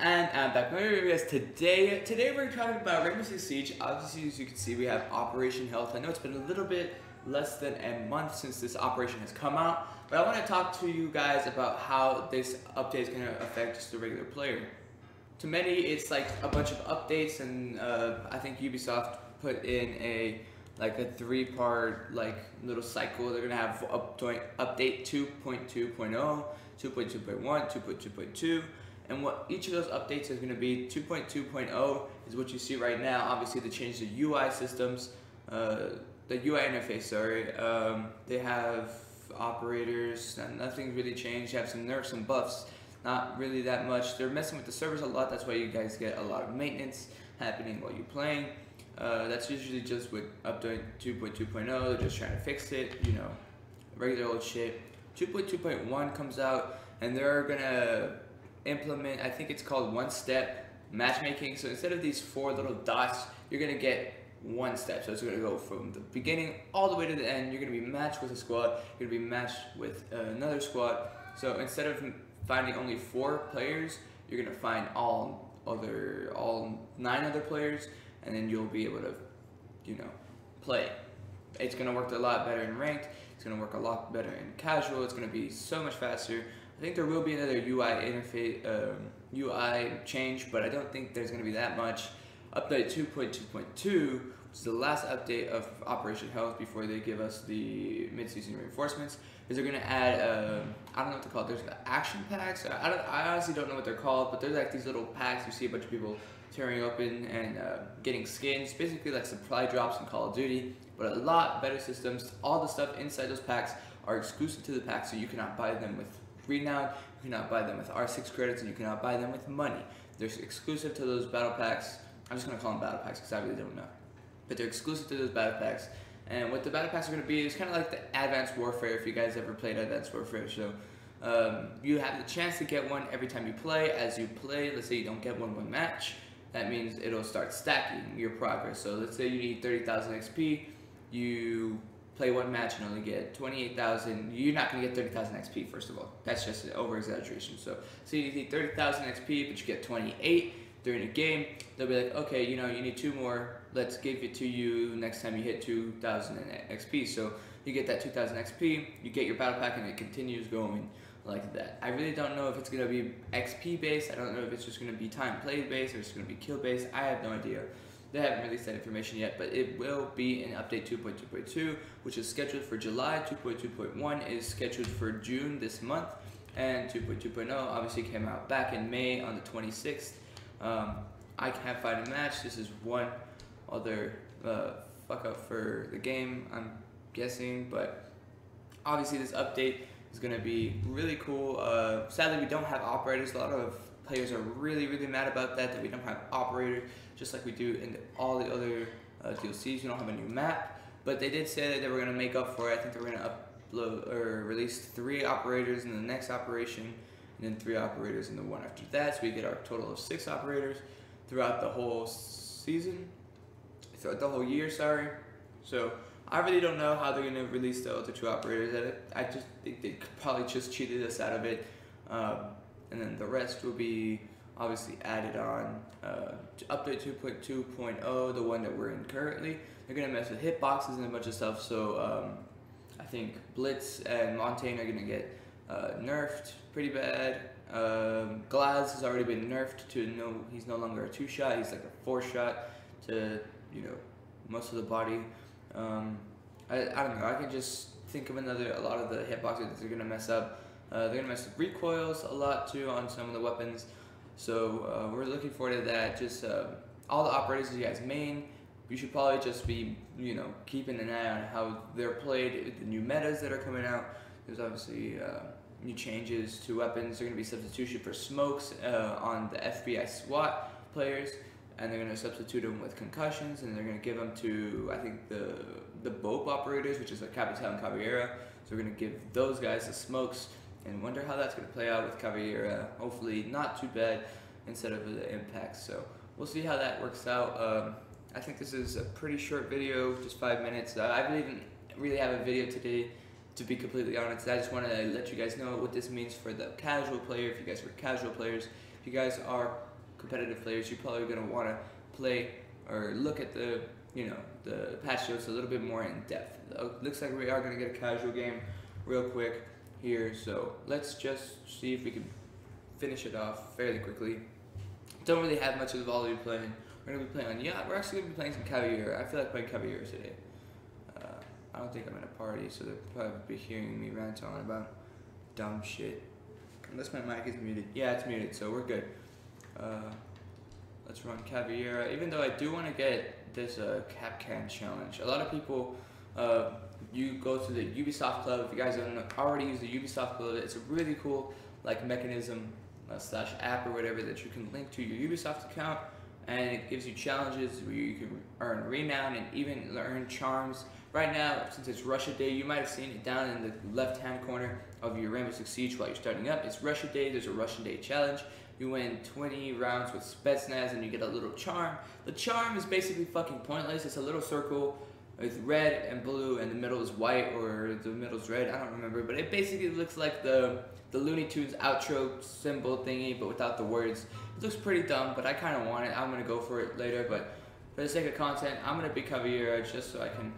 And I'm back with you guys today. Today we're talking about Rainbow Six Siege. Obviously, as you can see, we have Operation Health. I know it's been a little bit less than a month since this operation has come out, but I want to talk to you guys about how this update is going to affect just the regular player. To many, it's like a bunch of updates, and I think Ubisoft put in a three-part little cycle. They're gonna have update 2.2.0, 2.2.1, 2.2.2, and what each of those updates is gonna be. 2.2.0 is what you see right now. Obviously, they changed the UI systems, the UI interface. Sorry, they have operators, and nothing's really changed. They have some nerfs and buffs, not really that much. They're messing with the servers a lot. That's why you guys get a lot of maintenance happening while you're playing. That's usually just with update 2.2.0, they're just trying to fix it, you know, regular old shit. 2.2.1 comes out, and they're gonna implement, I think it's called one-step matchmaking. So instead of these four little dots, you're gonna get one step. So it's gonna go from the beginning all the way to the end. You're gonna be matched with a squad, you're gonna be matched with another squad. So instead of finding only four players, you're gonna find all nine other players, and then you'll be able to, you know, play. It's gonna work a lot better in ranked. It's gonna work a lot better in casual. It's gonna be so much faster. I think there will be another UI interface, UI change, but I don't think there's gonna be that much. Update 2.2.2, which is the last update of Operation Health before they give us the mid-season reinforcements, is they're gonna add, I don't know what they're called. There's the action packs. I honestly don't know what they're called, but there's like these little packs. You see a bunch of people tearing open and getting skins, basically like supply drops in Call of Duty, but a lot better systems. All the stuff inside those packs are exclusive to the pack, so you cannot buy them with Renowned, you cannot buy them with R6 credits, and you cannot buy them with money. They're exclusive to those battle packs. I'm just gonna call them battle packs because I really don't know, but they're exclusive to those battle packs. And what the battle packs are gonna be is kind of like the Advanced Warfare, if you guys ever played Advanced Warfare. So you have the chance to get one every time you play. As you play, let's say you don't get one match, that means it'll start stacking your progress. So let's say you need 30,000 XP, you play one match and only get 28,000. You're not gonna get 30,000 XP, first of all. That's just an over exaggeration. So you need 30,000 XP, but you get 28 during a game. They'll be like, okay, you know, you need two more. Let's give it to you next time you hit 2,000 XP. So you get that 2,000 XP, you get your battle pack, and it continues going like that. I really don't know if it's gonna be XP based. I don't know if it's just gonna be time played based, or it's gonna be kill based. I have no idea. They haven't released that information yet, but it will be in update 2.2.2, which is scheduled for July. 2.2.1 is scheduled for June this month, and 2.2.0 obviously came out back in May on the 26th. I can't find a match. This is one other fuck up for the game, I'm guessing, but obviously this update is going to be really cool. Sadly, we don't have operators. A lot of players are really mad about that we don't have operators, just like we do in all the other DLCs. We don't have a new map, but they did say that they were going to make up for it. I think they were going to upload or release 3 operators in the next operation, and then 3 operators in the one after that, so we get our total of 6 operators throughout the whole season, throughout the whole year, sorry. So I really don't know how they're going to release the other 2 operators. I just think they probably just cheated us out of it. And then the rest will be obviously added on to update 2.2.0, the one that we're in currently. They're going to mess with hitboxes and a bunch of stuff. So I think Blitz and Montaigne are going to get nerfed pretty bad. Glaz has already been nerfed to he's no longer a 2-shot. He's like a 4-shot to, you know, most of the body. I don't know, I can just think of a lot of the hitboxes that they're gonna mess up. They're gonna mess with recoils a lot too on some of the weapons, so we're looking forward to that. Just all the operators you guys main, you should probably just be, you know, keeping an eye on how they're played, the new metas that are coming out. There's obviously new changes to weapons. They're gonna be substitution for smokes on the FBI SWAT players, and they're going to substitute them with concussions, and they're going to give them to, I think, the BOPE operators, which is like Capitão and Cabrera. So we're going to give those guys the smokes, and wonder how that's going to play out with Caveira. Hopefully not too bad instead of the impact. So we'll see how that works out. I think this is a pretty short video, just 5 minutes. I didn't really have a video today, to be completely honest. I just want to let you guys know what this means for the casual player, if you guys were casual players. you guys are competitive players, you're probably going to want to play or look at the, you know, the patch notes a little bit more in depth. It looks like we are going to get a casual game real quick here, so let's just see if we can finish it off fairly quickly. Don't really have much of the volley playing. We're going to be playing on Yacht. We're actually going to be playing some Caveira. I feel like playing Caveira today. I don't think I'm at a party, so they'll probably be hearing me rant on about dumb shit. Unless my mic is muted. Yeah, it's muted, so we're good. Let's run Caveira, even though I do want to get this Kapkan challenge. A lot of people, you go to the Ubisoft Club. If you guys don't already use the Ubisoft Club, it's a really cool like mechanism slash app or whatever that you can link to your Ubisoft account, and it gives you challenges where you can earn renown and even earn charms. Right now, since it's Russia Day, you might have seen it down in the left-hand corner of your Rainbow Six Siege while you're starting up. It's Russia Day, there's a Russian Day challenge. You win 20 rounds with Spetsnaz and you get a little charm. The charm is basically fucking pointless. It's a little circle with red and blue and the middle is white, or the middle is red, I don't remember. But it basically looks like the Looney Tunes outro symbol thingy, but without the words. It looks pretty dumb, but I kind of want it. I'm going to go for it later, but for the sake of content, I'm going to be Caveira just so I can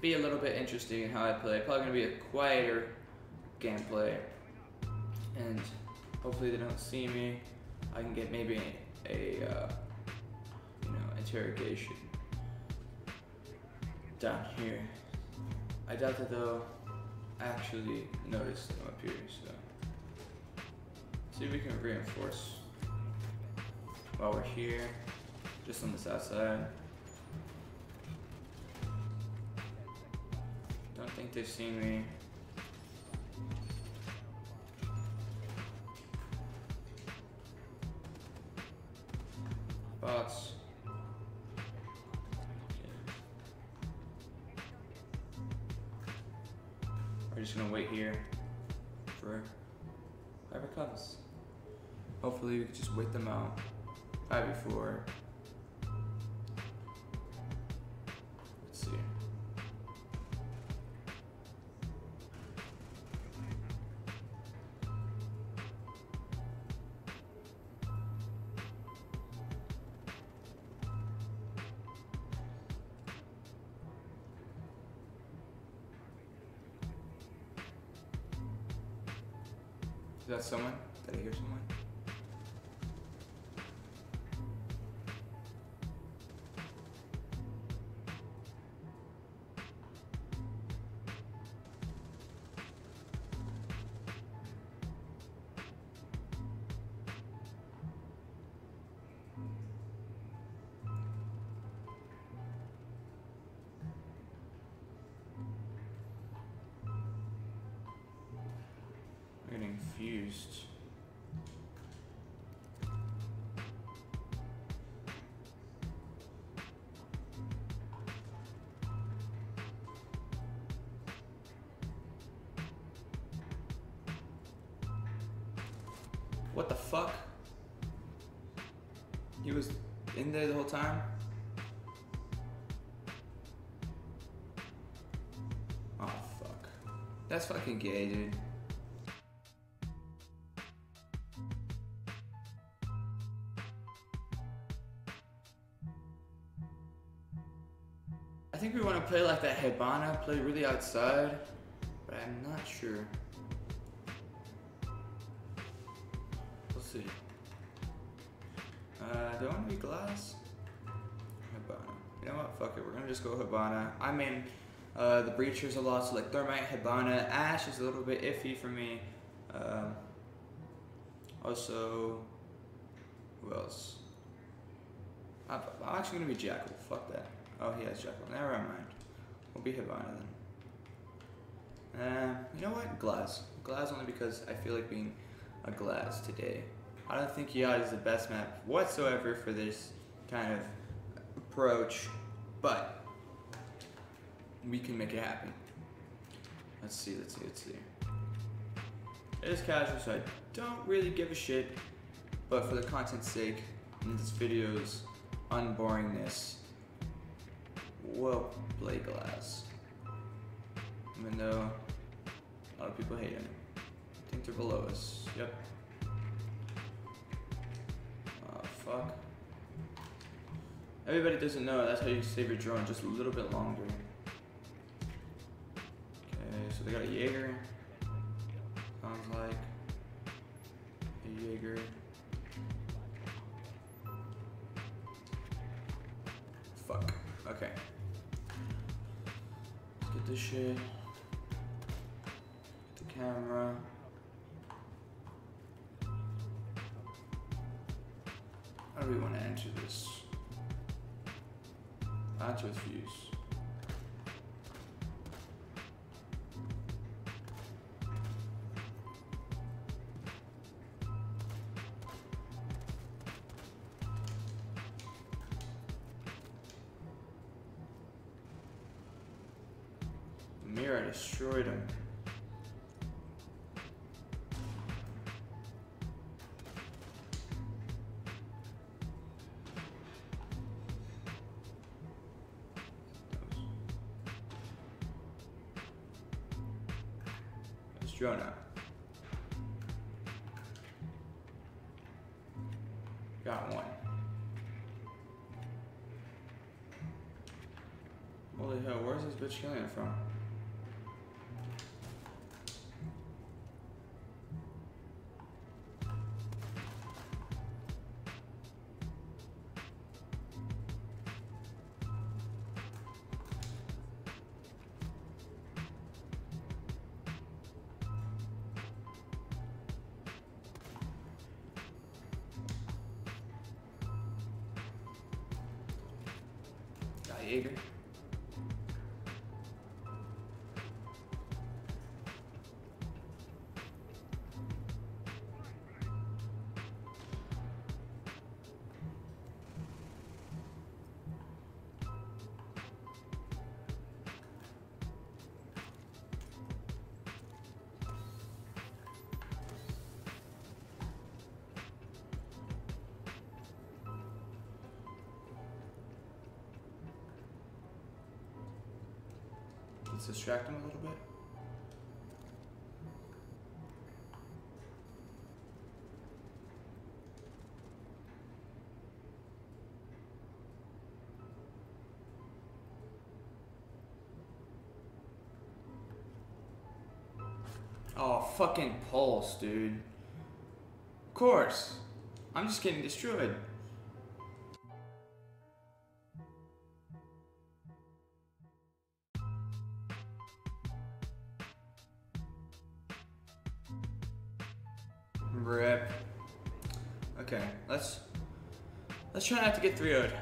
be a little bit interesting in how I play. Probably going to be a quieter gameplay, and hopefully they don't see me. I can get maybe a you know, interrogation down here. I doubt that they'll actually notice them up here, so see if we can reinforce while we're here, just on this outside. Don't think they've seen me. Bots. Okay. We're just gonna wait here for whoever comes. Hopefully we can just wait them out. Probably before. Let's see. Is that someone? Did I hear someone? Used. What the fuck? He was in there the whole time? Oh fuck. That's fucking gay, dude. I think we want to play like that Hibana, play really outside, but I'm not sure. We'll see. Do I want to be Glaz? Hibana. You know what? Fuck it. We're going to just go Hibana. I'm in the Breachers a lot, so like Thermite, Hibana. Ash is a little bit iffy for me. Also, who else? I'm actually going to be Jackal. Fuck that. Oh, he has Jackal. Never mind. We'll be Hibana then. You know what? Glaz. Glaz only because I feel like being a Glaz today. I don't think Yacht is the best map whatsoever for this kind of approach, but we can make it happen. Let's see, let's see, let's see. It is casual, so I don't really give a shit, but for the content's sake, in this video's unboringness, well, play Glaz. Even though a lot of people hate him. I think they're below us. Yep. fuck? Everybody doesn't know, that's how you save your drone, just a little bit longer. Okay, so they got a Jäger. Sounds like a Jäger. Fuck. Okay. Let's get this shit. Get the camera. How do we want to enter this? That's with views. Mirror destroyed him. Let's draw now. Got one. Holy hell, where's this bitch killing it from? Jaeger. Let's distract him a little bit. Oh, fucking Pulse, dude. Of course. I'm just getting destroyed. Rip. Okay, let's try not to get 3-0'd.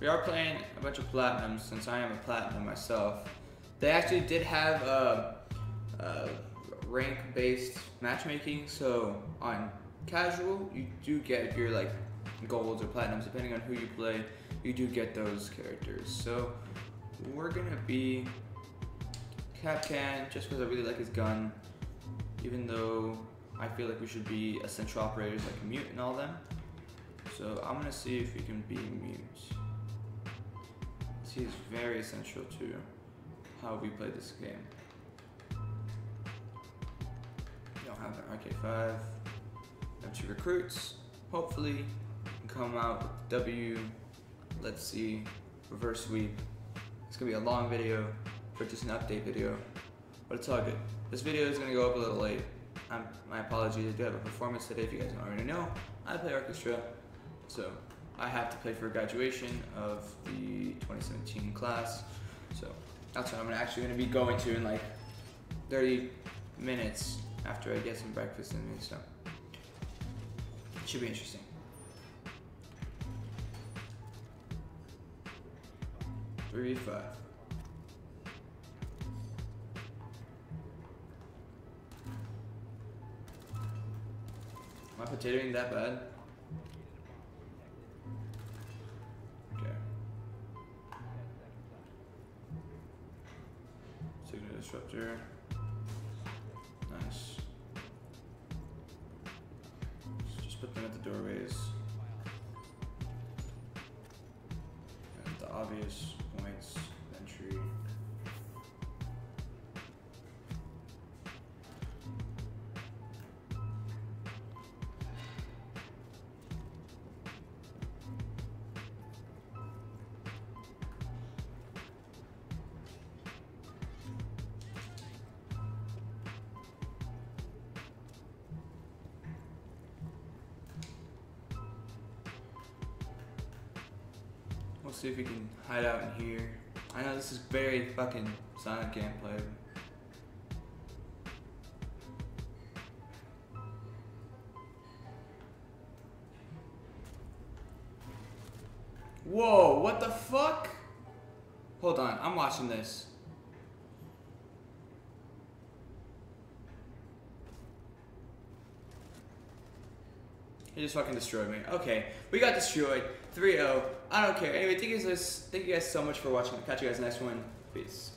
We are playing a bunch of platinums since I am a platinum myself. They actually did have rank-based matchmaking, so on casual you do get, if you're like golds or platinums, depending on who you play, you do get those characters. So we're gonna be Kapkan just because I really like his gun, even though I feel like we should be essential operators like Mute and all them. So I'm gonna see if we can be Mute. He is very essential to how we play this game. We don't have an RK5. We have two recruits. Hopefully we can come out with W. Let's see, reverse sweep. It's gonna be a long video for just an update video, but it's all good. This video is gonna go up a little late. My apologies, I do have a performance today. If you guys don't already know, I play orchestra, so I have to play for graduation of the 2017 class. So that's what I'm actually going to be going to in like 30 minutes after I get some breakfast in me, so it should be interesting. Three, five. Am I potatoing that bad? Okay. Signal disruptor. Nice. So just put them at the doorways. At the obvious points of entry. We'll see if we can hide out in here. I know this is very fucking Sonic gameplay. Whoa, what the fuck? Hold on, I'm watching this. He just fucking destroyed me. Okay, we got destroyed. 3-0. I don't care. Anyway, thank you guys so much for watching. I'll catch you guys next one. Peace.